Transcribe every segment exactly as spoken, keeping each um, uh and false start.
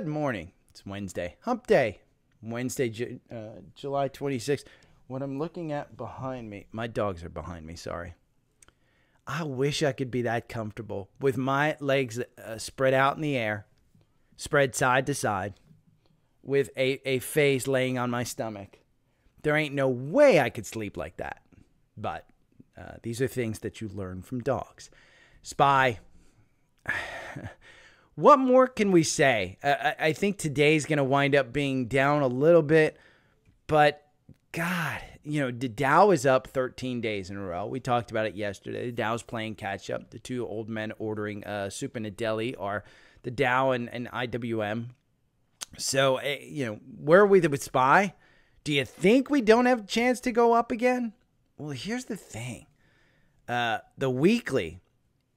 Good morning. It's Wednesday, hump day. Wednesday, uh, July twenty-sixth. What I'm looking at behind me, my dogs are behind me, sorry. I wish I could be that comfortable with my legs uh, spread out in the air, spread side to side, with a, a face laying on my stomach. There ain't no way I could sleep like that. But uh, these are things that you learn from dogs. Spy. What more can we say? I, I think today's going to wind up being down a little bit, but God, you know, the Dow is up thirteen days in a row. We talked about it yesterday. The Dow's playing catch up. The two old men ordering uh, soup in a deli are the Dow and, and I W M. So, uh, you know, where are we with Spy? Do you think we don't have a chance to go up again? Well, here's the thing. Uh, the weekly...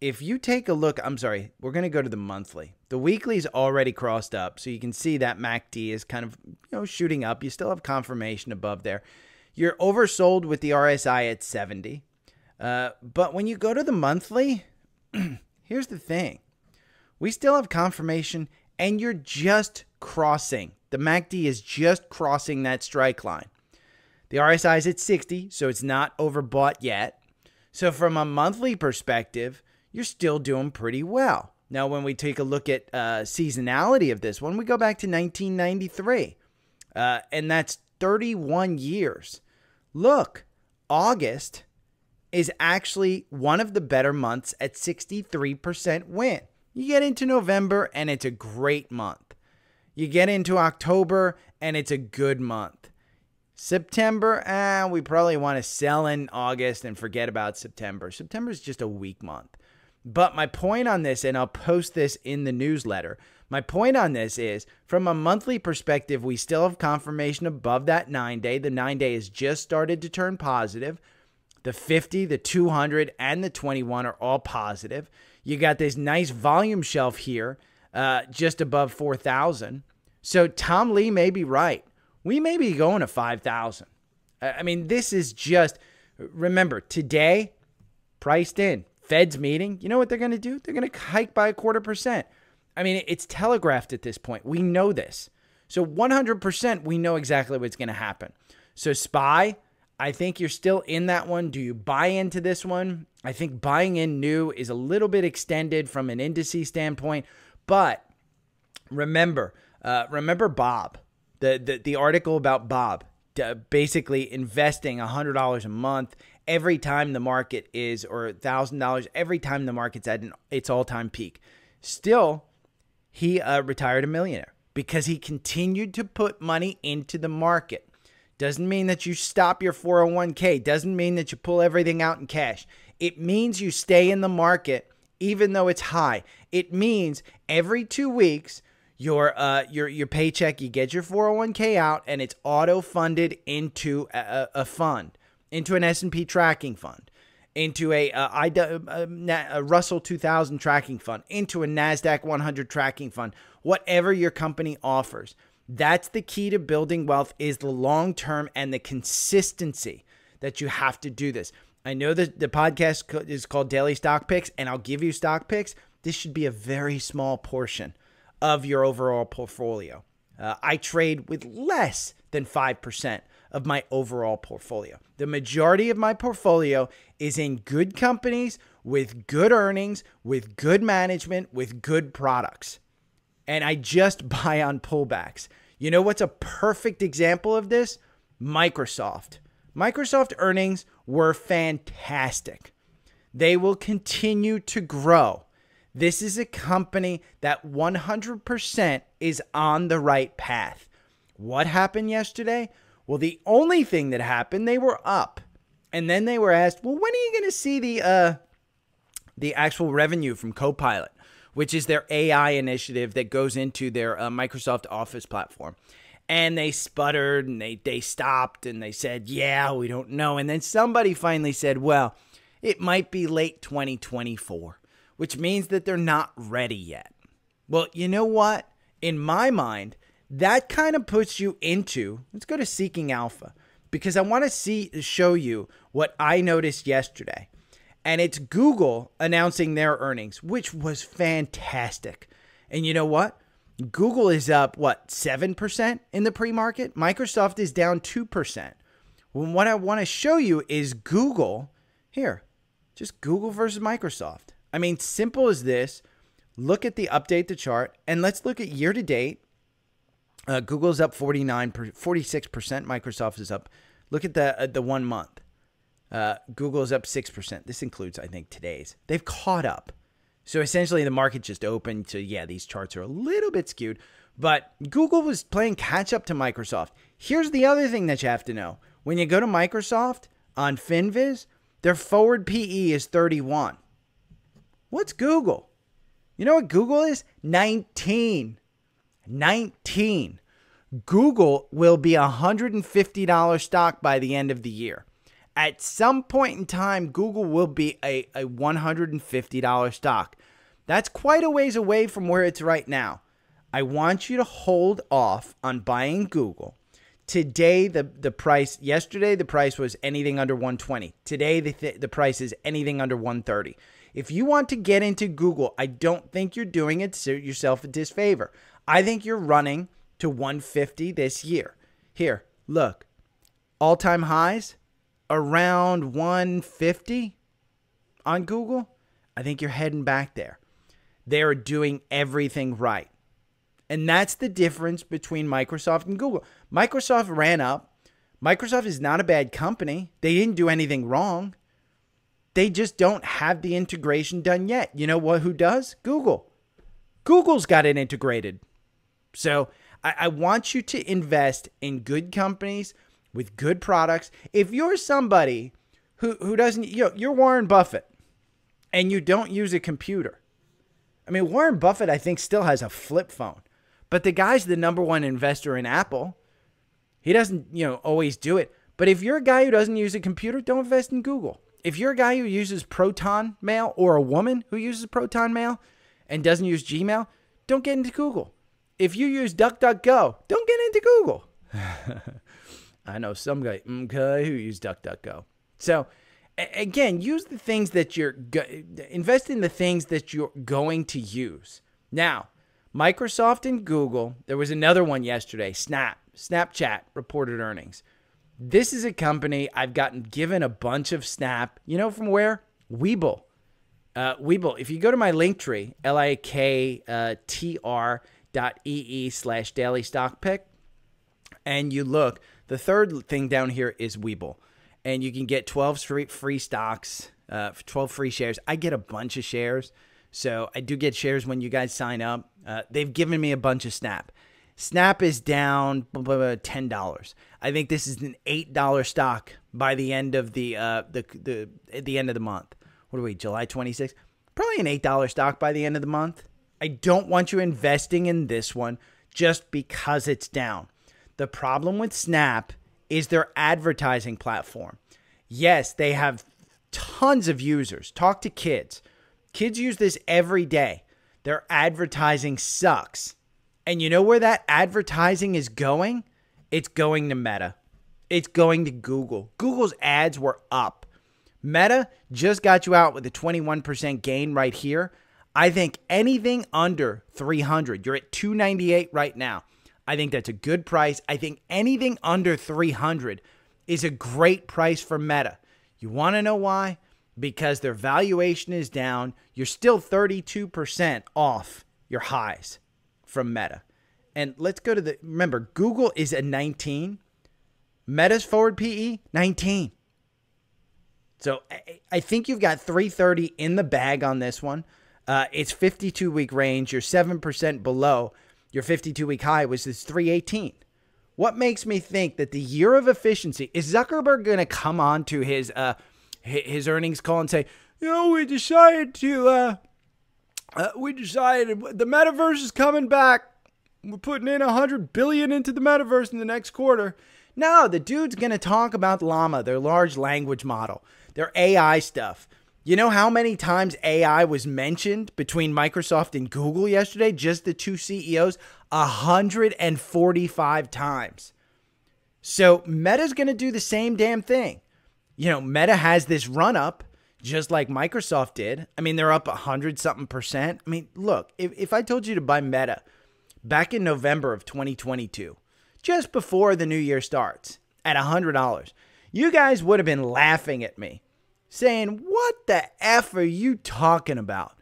If you take a look, I'm sorry, we're going to go to the monthly. The weekly's already crossed up, so you can see that M A C D is kind of, you know, shooting up. You still have confirmation above there. You're oversold with the R S I at seventy. Uh, but when you go to the monthly, here's the thing. We still have confirmation, and you're just crossing. The M A C D is just crossing that strike line. The R S I is at sixty, so it's not overbought yet. So from a monthly perspective... you're still doing pretty well. Now, when we take a look at uh, seasonality of this one, we go back to nineteen ninety-three, uh, and that's thirty-one years. Look, August is actually one of the better months at sixty-three percent win. You get into November, and it's a great month. You get into October, and it's a good month. September, eh, we probably want to sell in August and forget about September. September is just a weak month. But my point on this, and I'll post this in the newsletter, my point on this is from a monthly perspective, we still have confirmation above that nine-day. The nine-day has just started to turn positive. The fifty, the two hundred, and the twenty-one are all positive. You got this nice volume shelf here uh, just above four thousand. So Tom Lee may be right. We may be going to five thousand. I mean, this is just, remember, today, priced in. Fed's meeting, you know what they're going to do? They're going to hike by a quarter percent. I mean, it's telegraphed at this point. We know this. So one hundred percent we know exactly what's going to happen. So Spy, I think you're still in that one. Do you buy into this one? I think buying in new is a little bit extended from an indice standpoint. But remember, uh, remember Bob, the, the, the article about Bob, uh, basically investing one hundred dollars a month every time the market is, or one thousand dollars every time the market's at an, its all-time peak. Still, he uh, retired a millionaire because he continued to put money into the market. Doesn't mean that you stop your four oh one K. Doesn't mean that you pull everything out in cash. It means you stay in the market even though it's high. It means every two weeks, your uh, your, your paycheck, you get your four oh one K out and it's auto-funded into a, a fund. Into an S and P tracking fund, into a, uh, I, uh, a Russell two thousand tracking fund, into a NASDAQ one hundred tracking fund, whatever your company offers. That's the key to building wealth, is the long term and the consistency that you have to do this. I know that the podcast is called Daily Stock Picks, and I'll give you stock picks. This should be a very small portion of your overall portfolio. Uh, I trade with less than five percent. Of my overall portfolio. The majority of my portfolio is in good companies with good earnings, with good management, with good products. And I just buy on pullbacks. You know what's a perfect example of this? Microsoft. Microsoft earnings were fantastic. They will continue to grow. This is a company that one hundred percent is on the right path. What happened yesterday? Well, the only thing that happened, they were up. And then they were asked, well, when are you going to see the uh, the actual revenue from Copilot, which is their A I initiative that goes into their uh, Microsoft Office platform? And they sputtered and they, they stopped and they said, yeah, we don't know. And then somebody finally said, well, it might be late twenty twenty-four, which means that they're not ready yet. Well, you know what? In my mind, that kind of puts you into, let's go to Seeking Alpha, because I want to see show you what I noticed yesterday. And it's Google announcing their earnings, which was fantastic. And you know what? Google is up, what, seven percent in the pre-market? Microsoft is down two percent. Well, what I want to show you is Google. Here, just Google versus Microsoft. I mean, simple as this. Look at the update the chart, and let's look at year-to-date. Uh, Google's up forty-nine percent, forty-six percent. Microsoft is up. Look at the, uh, the one month. Uh, Google is up six percent. This includes, I think, today's. They've caught up. So essentially the market just opened. So yeah, these charts are a little bit skewed, but Google was playing catch up to Microsoft. Here's the other thing that you have to know. When you go to Microsoft on FinViz, their forward P E is thirty-one. What's Google? You know what Google is? nineteen. nineteen. Google will be a one hundred fifty dollar stock by the end of the year. At some point in time, Google will be a, a one hundred fifty dollar stock. That's quite a ways away from where it's right now. I want you to hold off on buying Google. Today, the, the price, yesterday, the price was anything under one twenty. Today, the, th the price is anything under one thirty. If you want to get into Google, I don't think you're doing it to yourself a disfavor. I think you're running to one fifty this year. Here, look, all-time highs. Around one fifty on Google, I think you're heading back there. They're doing everything right. And that's the difference between Microsoft and Google. Microsoft ran up. Microsoft is not a bad company. They didn't do anything wrong. They just don't have the integration done yet. You know what? Who does? Google. Google's got it integrated. So I, I want you to invest in good companies with good products. If you're somebody who, who doesn't, you know, you're Warren Buffett and you don't use a computer. I mean, Warren Buffett, I think, still has a flip phone, but the guy's the number one investor in Apple. He doesn't, you know, always do it. But if you're a guy who doesn't use a computer, don't invest in Google. If you're a guy who uses ProtonMail, or a woman who uses ProtonMail and doesn't use Gmail, don't get into Google. If you use DuckDuckGo, don't get into Google. I know some guy okay, who used DuckDuckGo. So, again, use the things that you're invest in the things that you're going to use. Now, Microsoft and Google. There was another one yesterday. Snap, Snapchat reported earnings. This is a company I've gotten given a bunch of Snap. You know from where? Webull. Uh, Webull. If you go to my Linktree, L I K T R dot E E slash daily stock pick, and you look. The third thing down here is Webull, and you can get twelve free stocks, uh, twelve free shares. I get a bunch of shares, so I do get shares when you guys sign up. Uh, they've given me a bunch of Snap. Snap is down ten dollars. I think this is an eight dollar stock by the end of the uh, the the at the end of the month. What are we? July twenty-sixth. Probably an eight dollar stock by the end of the month. I don't want you investing in this one just because it's down. The problem with Snap is their advertising platform. Yes, they have tons of users. Talk to kids. Kids use this every day. Their advertising sucks. And you know where that advertising is going? It's going to Meta. It's going to Google. Google's ads were up. Meta just got you out with a twenty-one percent gain right here. I think anything under three hundred. You're at two ninety-eight right now. I think that's a good price. I think anything under three hundred is a great price for Meta. You want to know why? Because their valuation is down. You're still thirty-two percent off your highs from Meta. And let's go to the, remember, Google is at nineteen. Meta's forward P E, nineteen. So I, I think you've got three thirty in the bag on this one. Uh, it's fifty-two week range. You're seven percent below. Your fifty-two week high was this three eighteen. What makes me think that the year of efficiency, is Zuckerberg going to come on to his uh, his earnings call and say, you know, we decided to, uh, uh, we decided the metaverse is coming back. We're putting in one hundred billion dollars into the metaverse in the next quarter. No, the dude's going to talk about Llama, their large language model, their A I stuff. You know how many times A I was mentioned between Microsoft and Google yesterday? Just the two C E Os? one hundred forty-five times. So Meta's going to do the same damn thing. You know, Meta has this run up just like Microsoft did. I mean, they're up one hundred something percent. I mean, look, if, if I told you to buy Meta back in November of twenty twenty-two, just before the new year starts, at one hundred dollars. You guys would have been laughing at me, saying, what the F are you talking about?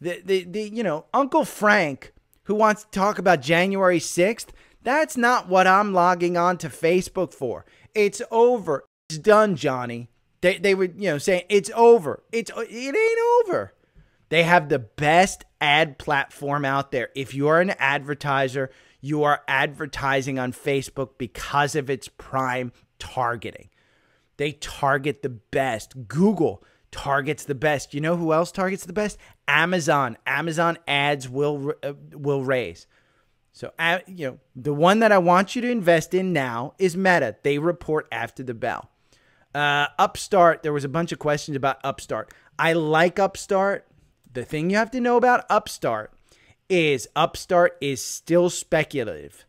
The, the, the, you know, Uncle Frank, who wants to talk about January sixth, that's not what I'm logging on to Facebook for. It's over. It's done, Johnny. They, they would, you know, saying it's over. It's, it ain't over. They have the best ad platform out there. If you're an advertiser, you are advertising on Facebook because of its prime targeting. They target the best. Google targets the best. You know who else targets the best? Amazon. Amazon ads will, uh, will raise. So, uh, you know, the one that I want you to invest in now is Meta. They report after the bell. Uh, Upstart, there was a bunch of questions about Upstart. I like Upstart. The thing you have to know about Upstart is Upstart is still speculative.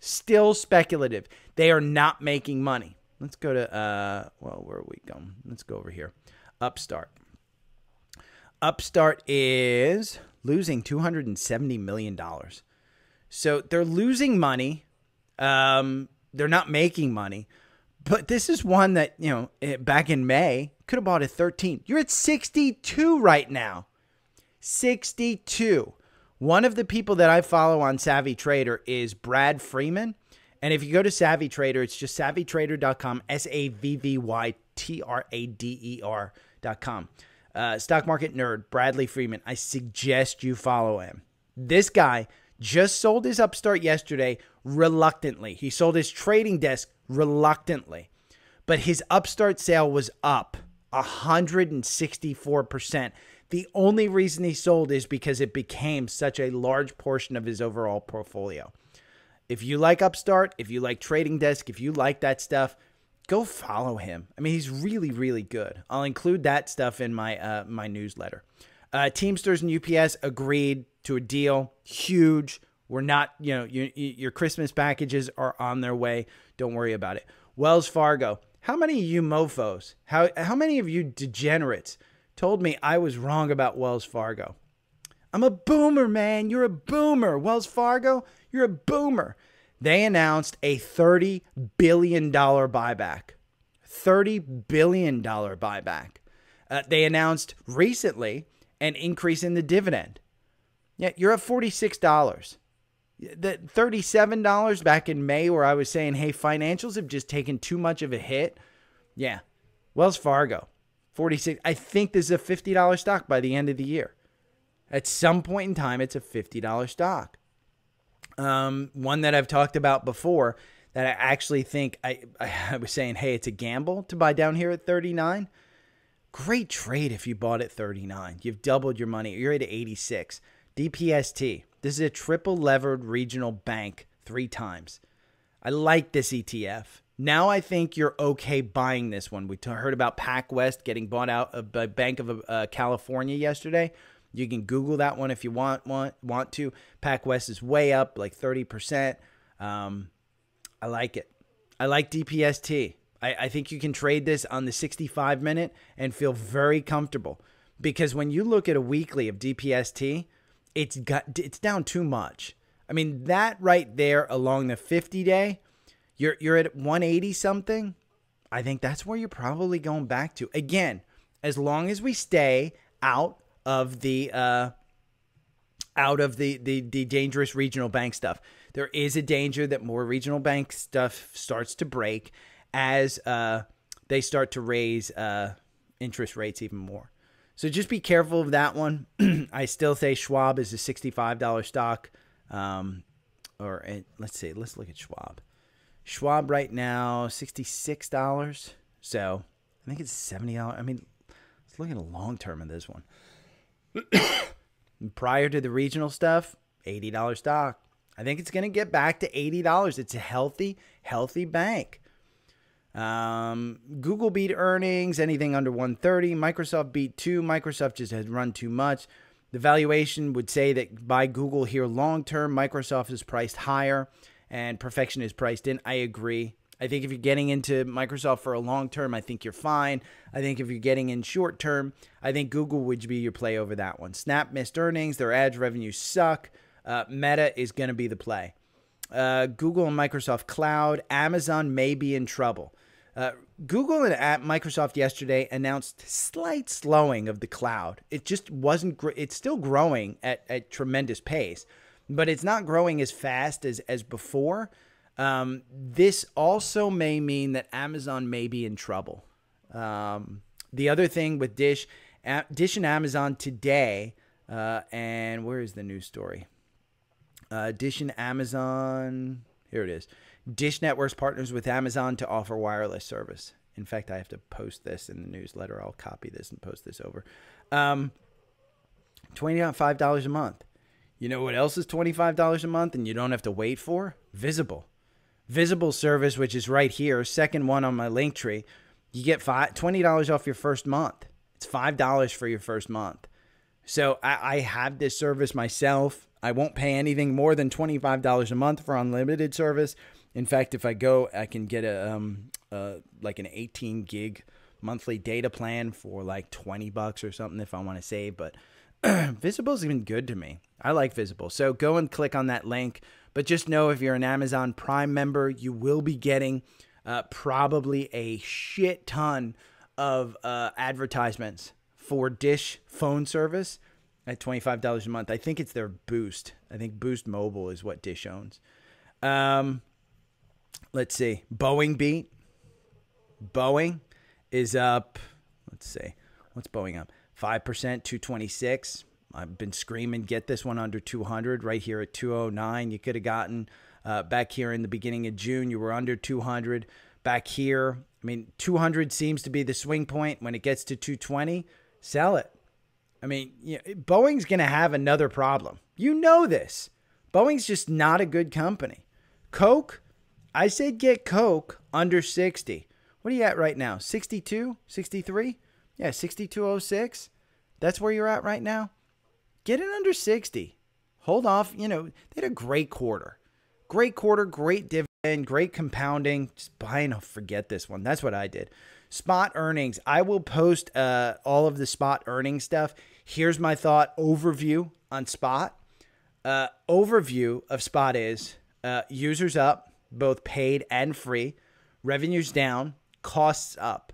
Still speculative. They are not making money. Let's go to, uh, well, where are we going? Let's go over here. Upstart. Upstart is losing two hundred seventy million dollars. So they're losing money. Um, they're not making money. But this is one that, you know, back in May, could have bought at thirteen. You're at sixty-two right now. sixty-two. One of the people that I follow on Savvy Trader is Brad Freeman. And if you go to Savvy Trader, it's just savvy trader dot com, S A V V Y T R A D E R dot com. Uh, stock market nerd, Bradley Freeman. I suggest you follow him. This guy just sold his Upstart yesterday reluctantly. He sold his trading desk reluctantly. But his Upstart sale was up one hundred sixty-four percent. The only reason he sold is because it became such a large portion of his overall portfolio. If you like Upstart, if you like trading desk, if you like that stuff, go follow him. I mean, he's really, really good. I'll include that stuff in my, uh, my newsletter. Uh, Teamsters and U P S agreed to a deal. Huge. We're not, you know, you, your Christmas packages are on their way. Don't worry about it. Wells Fargo. How many of you mofos, how, how many of you degenerates told me I was wrong about Wells Fargo? I'm a boomer, man. You're a boomer. Wells Fargo, you're a boomer. They announced a thirty billion dollar buyback. thirty billion dollar buyback. Uh, they announced recently an increase in the dividend. Yeah, you're at forty-six dollars. The thirty-seven dollars back in May where I was saying, hey, financials have just taken too much of a hit. Yeah, Wells Fargo, forty-six. I think this is a fifty dollar stock by the end of the year. At some point in time, it's a fifty dollar stock. Um, one that I've talked about before that I actually think I, I was saying, hey, it's a gamble to buy down here at thirty-nine. Great trade if you bought at thirty-nine. You've doubled your money. You're at eighty-six. D P S T. This is a triple levered regional bank three times. I like this E T F. Now I think you're okay buying this one. We heard about PacWest getting bought out by Bank of uh, California yesterday. You can Google that one if you want want, want to. PacWest is way up, like thirty percent. Um, I like it. I like D P S T. I, I think you can trade this on the sixty-five minute and feel very comfortable. Because when you look at a weekly of D P S T, it's got it's down too much. I mean, that right there along the fifty day, you're, you're at one eighty something. I think that's where you're probably going back to. Again, as long as we stay out of the uh, out of the, the the dangerous regional bank stuff. There is a danger that more regional bank stuff starts to break as uh, they start to raise uh, interest rates even more. So just be careful of that one. I still say Schwab is a sixty-five dollar stock. Um, or uh, let's see, let's look at Schwab. Schwab right now, sixty-six dollars. So I think it's seventy dollars. I mean, let's look at a long term of this one. Prior to the regional stuff, eighty dollar stock. I think it's going to get back to eighty dollars. It's a healthy, healthy bank. Um, Google beat earnings, anything under one thirty. Microsoft beat two. Microsoft just has run too much. The valuation would say that buy Google here long term. Microsoft is priced higher and perfection is priced in. I agree. I think if you're getting into Microsoft for a long term, I think you're fine. I think if you're getting in short term, I think Google would be your play over that one. Snap missed earnings. Their ads revenue suck. Uh, Meta is going to be the play. Uh, Google and Microsoft Cloud. Amazon may be in trouble. Uh, Google and Microsoft yesterday announced slight slowing of the cloud. It just wasn't, gr it's still growing at a tremendous pace, but it's not growing as fast as, as before. Um, this also may mean that Amazon may be in trouble. Um, the other thing with Dish, A Dish and Amazon today, uh, and where is the news story? Uh, Dish and Amazon, here it is. Dish Networks partners with Amazon to offer wireless service. In fact, I have to post this in the newsletter. I'll copy this and post this over. Um, twenty-five dollars a month. You know what else is twenty-five dollars a month and you don't have to wait for? Visible. Visible service, which is right here, second one on my link tree. You get five, twenty dollars off your first month. It's five dollars for your first month. So I, I have this service myself. I won't pay anything more than twenty-five dollars a month for unlimited service. In fact, if I go, I can get a, um, uh, like an eighteen gig monthly data plan for like twenty bucks or something if I want to save. But Visible's been good to me. I like Visible. So go and click on that link. But just know if you're an Amazon Prime member, you will be getting uh, probably a shit ton of uh, advertisements for Dish phone service at twenty-five dollars a month. I think it's their Boost. I think Boost Mobile is what Dish owns. Um, let's see. Boeing beat. Boeing is up. Let's see. What's Boeing up? five percent, two twenty-six. I've been screaming, get this one under two hundred right here at two oh nine. You could have gotten uh, back here in the beginning of June. You were under two hundred back here. I mean, two hundred seems to be the swing point. When it gets to two twenty, sell it. I mean, you know, Boeing's going to have another problem. You know this. Boeing's just not a good company. Coke, I said get Coke under sixty. What are you at right now? sixty-two? sixty-three? Yeah, sixty-two oh six. That's where you're at right now. Get it under sixty. Hold off. You know, they had a great quarter. Great quarter, great dividend, great compounding. Just buy and forget this one. That's what I did. Spot earnings. I will post uh, all of the Spot earnings stuff. Here's my thought overview on Spot. Uh, overview of Spot is uh, users up, both paid and free. Revenues down, costs up.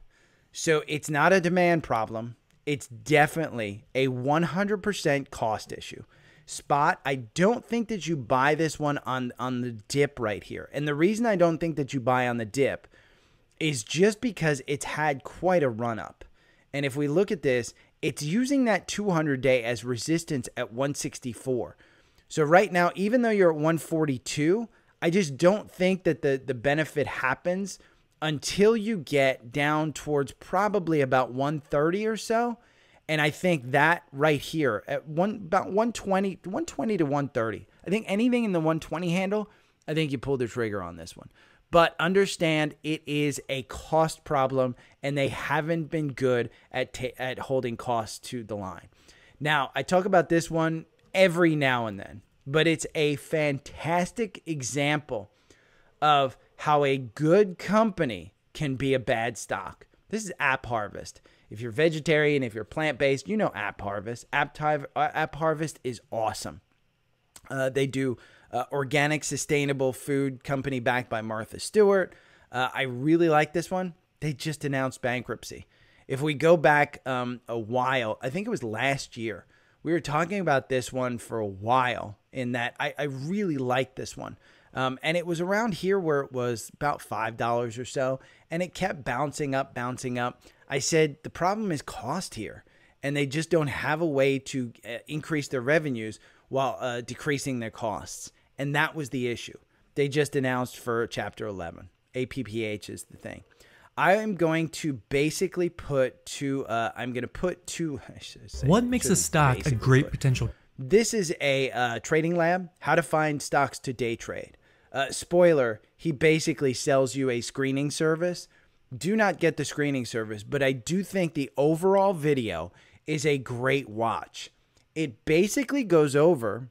So it's not a demand problem. It's definitely a one hundred percent cost issue. Spot, I don't think that you buy this one on, on the dip right here. And the reason I don't think that you buy on the dip is just because it's had quite a run up. And if we look at this, it's using that two hundred day as resistance at one sixty-four. So right now, even though you're at one forty-two, I just don't think that the, the benefit happens until you get down towards probably about one thirty or so. And I think that right here at one about one twenty, one twenty to one thirty, I think anything in the one twenty handle, I think you pull the trigger on this one. But understand it is a cost problem, and they haven't been good at ta at holding costs to the line. Now, I talk about this one every now and then, but it's a fantastic example of how a good company can be a bad stock. This is App Harvest. If you're vegetarian, if you're plant-based, you know App Harvest. App, App Harvest is awesome. Uh, they do uh, organic, sustainable food company backed by Martha Stewart. Uh, I really like this one. They just announced bankruptcy. If we go back um, a while, I think it was last year, we were talking about this one for a while in that I, I really like this one. Um, and it was around here where it was about five dollars or so, and it kept bouncing up, bouncing up. I said, the problem is cost here, and they just don't have a way to uh, increase their revenues while uh, decreasing their costs. And that was the issue. They just announced for Chapter eleven. A P P H is the thing. I am going to basically put two, uh, I'm going to put two. I should say, what makes a stock a great put. potential? This is a uh, trading lab, how to find stocks to day trade. Uh, spoiler, he basically sells you a screening service. Do not get the screening service, but I do think the overall video is a great watch. It basically goes over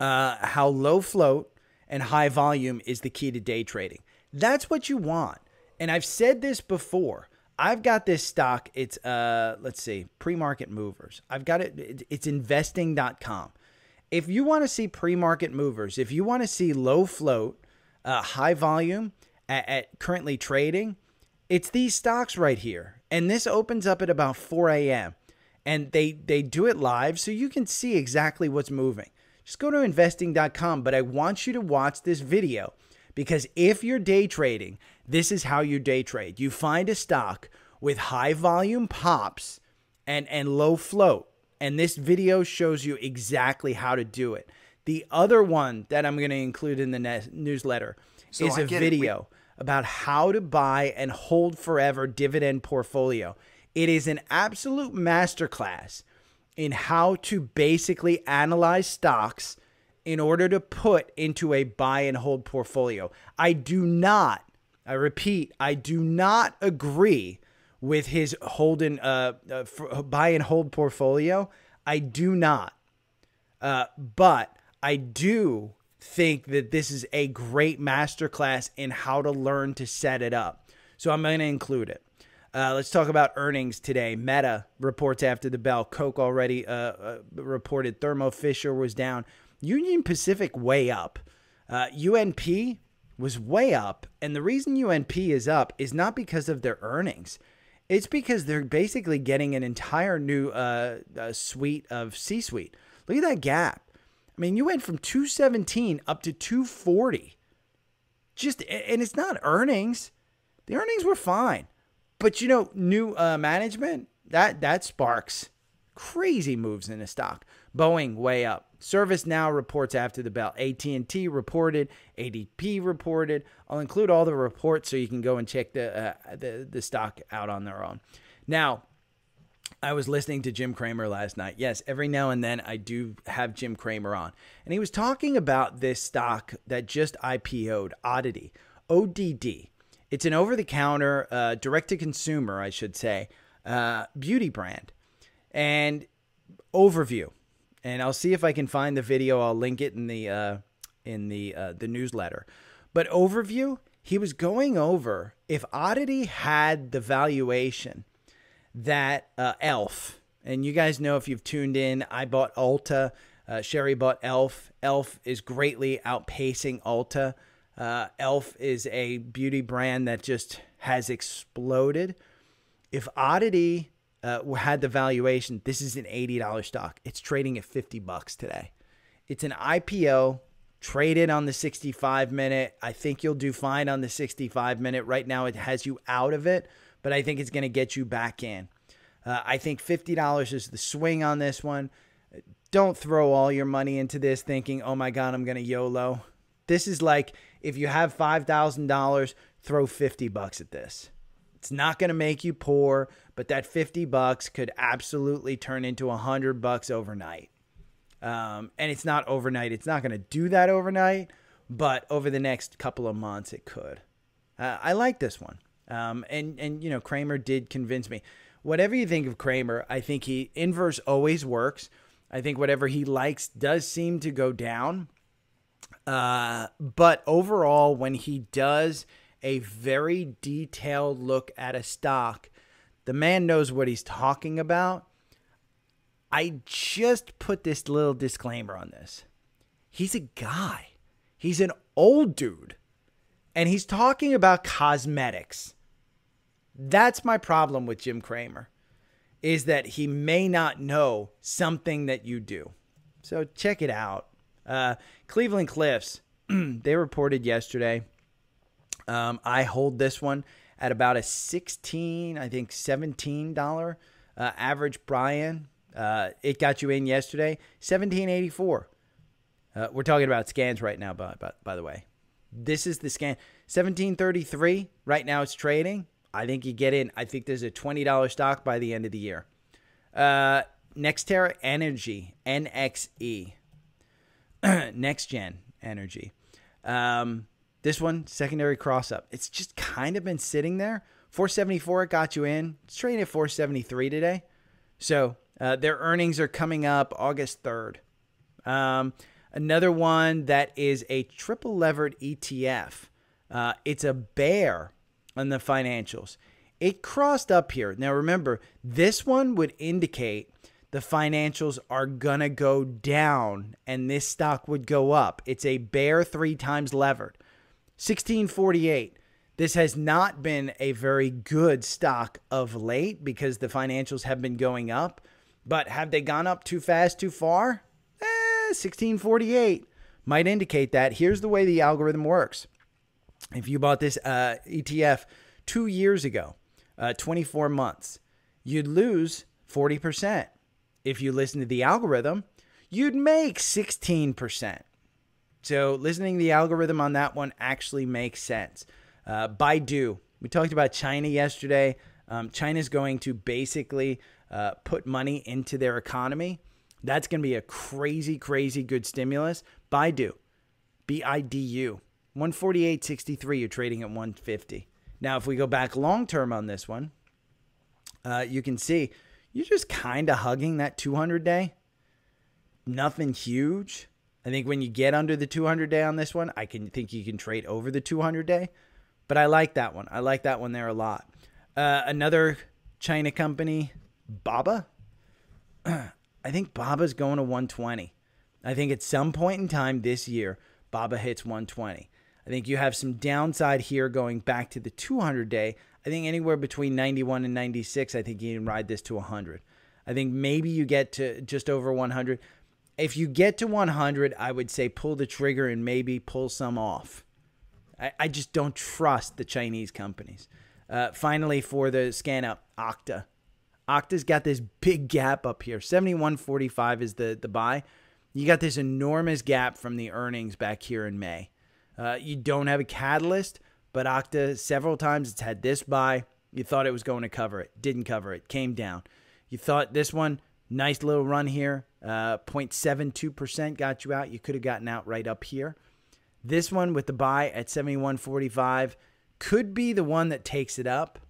uh, how low float and high volume is the key to day trading. That's what you want. And I've said this before. I've got this stock. It's, uh, let's see, pre-market movers. I've got it. It's investing dot com. if you want to see pre-market movers, if you want to see low float, uh, high volume at, at currently trading, it's these stocks right here. And this opens up at about four A M And they, they do it live so you can see exactly what's moving. Just go to investing dot com. But I want you to watch this video, because if you're day trading, this is how you day trade. You find a stock with high volume pops and, and low float. And this video shows you exactly how to do it. The other one that I'm going to include in the newsletter so is I a video about how to buy and hold forever dividend portfolio. It is an absolute masterclass in how to basically analyze stocks in order to put into a buy and hold portfolio. I do not, I repeat, I do not agree with his hold and, uh, uh, for buy and hold portfolio. I do not. Uh, but I do think that this is a great masterclass in how to learn to set it up. So I'm going to include it. Uh, let's talk about earnings today. Meta reports after the bell. Coke already uh, uh, reported. Thermo Fisher was down. Union Pacific way up. Uh, U N P was way up. And the reason U N P is up is not because of their earnings. It's because they're basically getting an entire new uh, uh, suite of C-suite. Look at that gap. I mean, you went from two seventeen up to two forty. Just, and it's not earnings. The earnings were fine. But, you know, new uh, management, that, that sparks crazy moves in the stock. Boeing, way up. ServiceNow reports after the bell. A T and T reported. A D P reported. I'll include all the reports so you can go and check the, uh, the, the stock out on their own. Now, I was listening to Jim Cramer last night. Yes, every now and then I do have Jim Cramer on. And he was talking about this stock that just I P O'd, Oddity, O D D. It's an over-the-counter, uh, direct-to-consumer, I should say, uh, beauty brand. And overview. And I'll see if I can find the video. I'll link it in the uh, in the uh, the newsletter. But overview, he was going over if Oddity had the valuation that uh, Elf, and you guys know if you've tuned in, I bought Ulta. Uh, Sherry bought Elf. Elf is greatly outpacing Ulta. Uh, Elf is a beauty brand that just has exploded. If Oddity uh, had the valuation, this is an eighty dollar stock. It's trading at fifty bucks today. It's an I P O, traded on the sixty-five minute. I think you'll do fine on the sixty-five minute. Right now it has you out of it, but I think it's going to get you back in. Uh, I think fifty dollars is the swing on this one. Don't throw all your money into this thinking, oh my God, I'm going to YOLO. This is like if you have five thousand dollars, throw fifty bucks at this. It's not going to make you poor, but that fifty bucks could absolutely turn into one hundred bucks overnight. Um, and it's not overnight. It's not going to do that overnight, but over the next couple of months, it could. Uh, I like this one. Um, and, and, you know, Cramer did convince me. Whatever you think of Cramer, I think he inverse always works. I think whatever he likes does seem to go down. Uh, but overall, when he does a very detailed look at a stock, the man knows what he's talking about. I just put this little disclaimer on this. He's a guy. He's an old dude. And he's talking about cosmetics. That's my problem with Jim Cramer, is that he may not know something that you do. So check it out. Uh, Cleveland Cliffs, they reported yesterday. Um, I hold this one at about a sixteen, I think seventeen dollar uh, average buy-in. Uh, it got you in yesterday, seventeen eighty-four. Uh, we're talking about scans right now, by, by, by the way. This is the scan, seventeen thirty-three. Right now it's trading. I think you get in. I think there's a twenty dollar stock by the end of the year. Uh, NextEra Energy, N X E. Next Gen Energy. Um, this one, secondary cross up. It's just kind of been sitting there. four seventy-four, it got you in. It's trading at four seventy-three today. So uh, their earnings are coming up August third. Um, another one that is a triple levered E T F. Uh, it's a bear on the financials. It crossed up here. Now remember, this one would indicate the financials are gonna go down and this stock would go up. It's a bear three times levered. sixteen forty-eight. This has not been a very good stock of late because the financials have been going up. But have they gone up too fast, too far? Eh, sixteen forty-eight might indicate that. Here's the way the algorithm works. If you bought this uh, E T F two years ago, uh, twenty-four months, you'd lose forty percent. If you listen to the algorithm, you'd make sixteen percent. So listening to the algorithm on that one actually makes sense. Uh, Baidu, we talked about China yesterday. Um, China's going to basically uh, put money into their economy. That's going to be a crazy, crazy good stimulus. Baidu, B I D U, one forty-eight sixty-three, you're trading at one fifty. Now, if we go back long-term on this one, uh, you can see you're just kind of hugging that two hundred day. Nothing huge. I think when you get under the two hundred day on this one, I can think you can trade over the two hundred day. But I like that one. I like that one there a lot. Uh, another China company, Baba. I think Baba's going to one twenty. I think at some point in time this year, Baba hits one twenty. I think you have some downside here going back to the two hundred day. I think anywhere between ninety-one and ninety-six, I think you can ride this to one hundred. I think maybe you get to just over one hundred. If you get to one hundred, I would say pull the trigger and maybe pull some off. I, I just don't trust the Chinese companies. Uh, finally, for the scan up, Okta. Okta's got this big gap up here. seventy-one forty-five is the, the buy. You got this enormous gap from the earnings back here in May. Uh, you don't have a catalyst, but Okta, several times it's had this buy. You thought it was going to cover it. Didn't cover it. Came down. You thought this one, nice little run here. Uh, zero point seven two percent got you out. You could have gotten out right up here. This one with the buy at seventy-one forty-five could be the one that takes it up.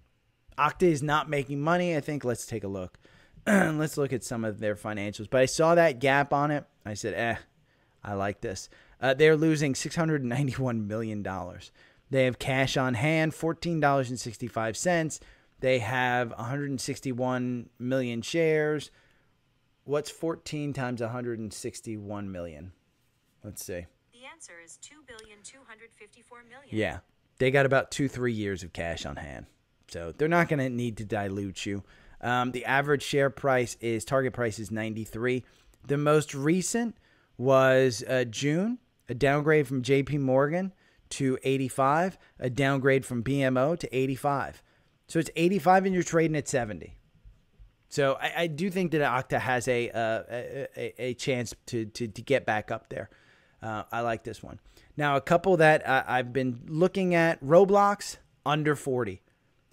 Okta is not making money, I think. Let's take a look. Let's look at some of their financials. But I saw that gap on it. I said, eh, I like this. Uh, they're losing six hundred ninety-one million dollars. They have cash on hand, fourteen dollars and sixty-five cents. They have one hundred sixty-one million shares. What's fourteen times one hundred sixty-one million? Let's see. The answer is two billion two hundred fifty-four million. Yeah. They got about two, three years of cash on hand. So they're not going to need to dilute you. Um, the average share price is, target price is ninety-three. The most recent was uh, June, a downgrade from J P Morgan to eighty-five, a downgrade from B M O to eighty-five. So it's eighty-five and you're trading at seventy. So I, I do think that Okta has a, uh, a, a chance to, to, to get back up there. Uh, I like this one. Now, a couple that uh, I've been looking at, Roblox, under forty.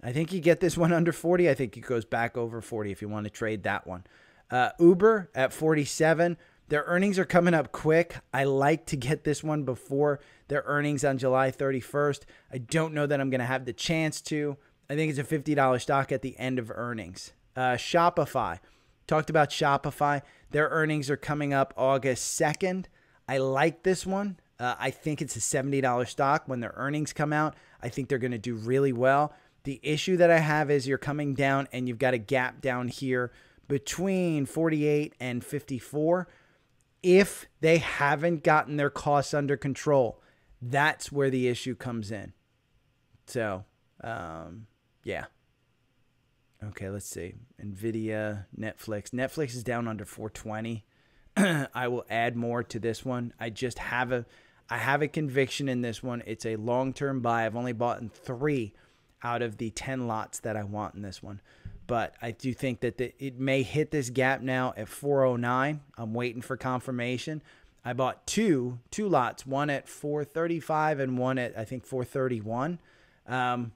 I think you get this one under forty. I think it goes back over forty if you want to trade that one. Uh, Uber at forty-seven. Their earnings are coming up quick. I like to get this one before their earnings on July thirty-first. I don't know that I'm going to have the chance to. I think it's a fifty dollar stock at the end of earnings. Uh, Shopify. Talked about Shopify. Their earnings are coming up August second. I like this one. Uh, I think it's a seventy dollar stock. When their earnings come out, I think they're going to do really well. The issue that I have is you're coming down and you've got a gap down here between forty-eight and fifty-four. If they haven't gotten their costs under control, that's where the issue comes in. So, um, yeah. Okay, let's see. NVIDIA, Netflix. Netflix is down under four twenty. I will add more to this one. I just have a, I have a conviction in this one. It's a long-term buy. I've only bought in three out of the ten lots that I want in this one. But I do think that the, it may hit this gap now at four oh nine. I'm waiting for confirmation. I bought two, two lots, one at four thirty-five and one at, I think, four thirty-one. Um,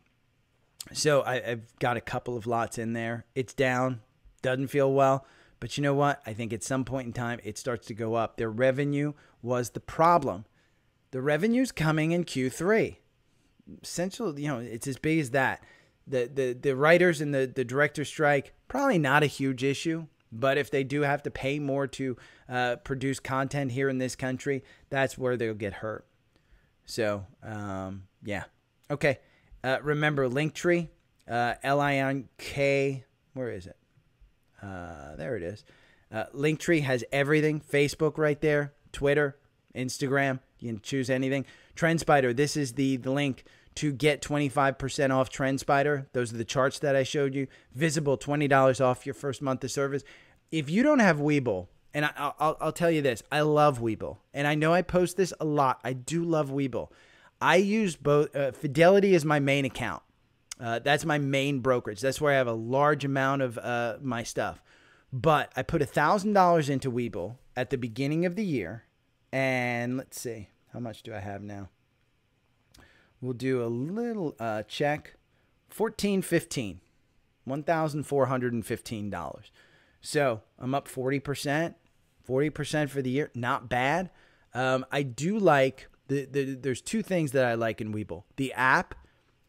so I, I've got a couple of lots in there. It's down, doesn't feel well. But you know what? I think at some point in time, it starts to go up. Their revenue was the problem. The revenue's coming in Q three. Essentially, you know, it's as big as that. The the, the writers and the, the director strike, probably not a huge issue. But if they do have to pay more to uh, produce content here in this country, that's where they'll get hurt. So, um, yeah. Okay. Uh, remember, Linktree, uh, L I N K, where is it? Uh, there it is. Uh, Linktree has everything. Facebook right there, Twitter, Instagram. You can choose anything. TrendSpider, this is the, the link to get twenty-five percent off TrendSpider. Those are the charts that I showed you. Visible, twenty dollars off your first month of service. If you don't have Webull, and I, I'll, I'll tell you this, I love Webull. And I know I post this a lot. I do love Webull. I use both. Uh, Fidelity is my main account. Uh, that's my main brokerage. That's where I have a large amount of uh, my stuff. But I put one thousand dollars into Webull at the beginning of the year. And let's see, how much do I have now? We'll do a little uh, check. fourteen fifteen. one thousand four hundred fifteen dollars. So I'm up forty percent. forty percent for the year. Not bad. Um, I do like... The, the, there's two things that I like in Webull. The app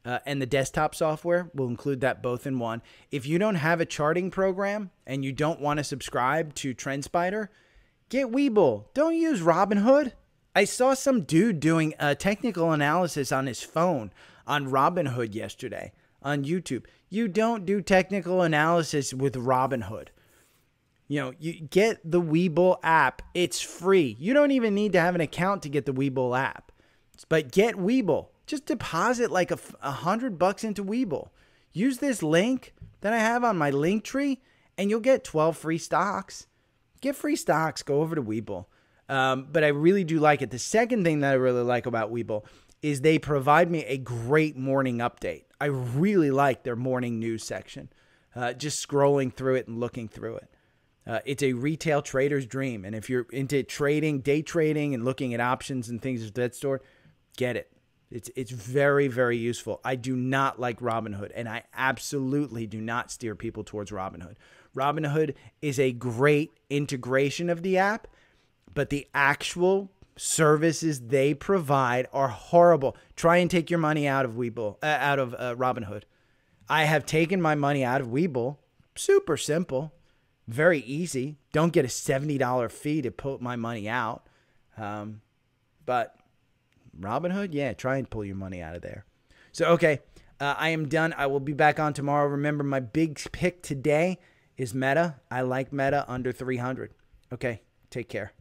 uh, and the desktop software. We'll include that both in one. If you don't have a charting program and you don't want to subscribe to TrendSpider, get Webull. Don't use Robinhood. I saw some dude doing a technical analysis on his phone on Robinhood yesterday on YouTube. You don't do technical analysis with Robinhood. You know, you get the Webull app. It's free. You don't even need to have an account to get the Webull app. But get Webull. Just deposit like a, a hundred bucks into Webull. Use this link that I have on my Linktree, and you'll get twelve free stocks. Get free stocks. Go over to Webull. Um, but I really do like it. The second thing that I really like about Webull is they provide me a great morning update. I really like their morning news section. Uh, just scrolling through it and looking through it. Uh, it's a retail trader's dream. And if you're into trading, day trading, and looking at options and things of that sort, get it. It's, it's very, very useful. I do not like Robinhood, and I absolutely do not steer people towards Robinhood. Robinhood is a great integration of the app, but the actual services they provide are horrible. Try and take your money out of Webull, uh, out of uh, Robinhood. I have taken my money out of Webull. Super simple. Very easy. Don't get a seventy dollar fee to pull my money out. Um, but Robinhood, yeah, try and pull your money out of there. So, okay, uh, I am done. I will be back on tomorrow. Remember, my big pick today is Meta. I like Meta under three hundred. Okay, take care.